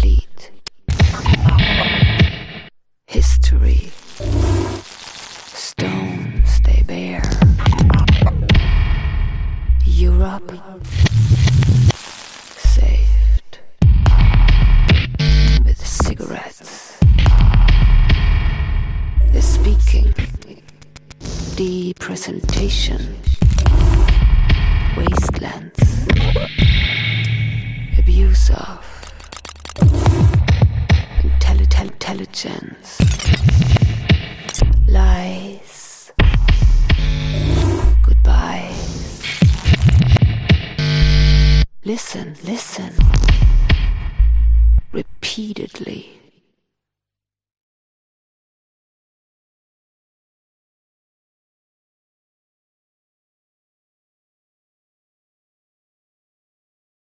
complete. History. Stones they bear. Europe. Saved. With cigarettes. The speaking. The presentation. Wastelands. Abuse of intelligence. Lies. Goodbyes. Listen. Repeatedly.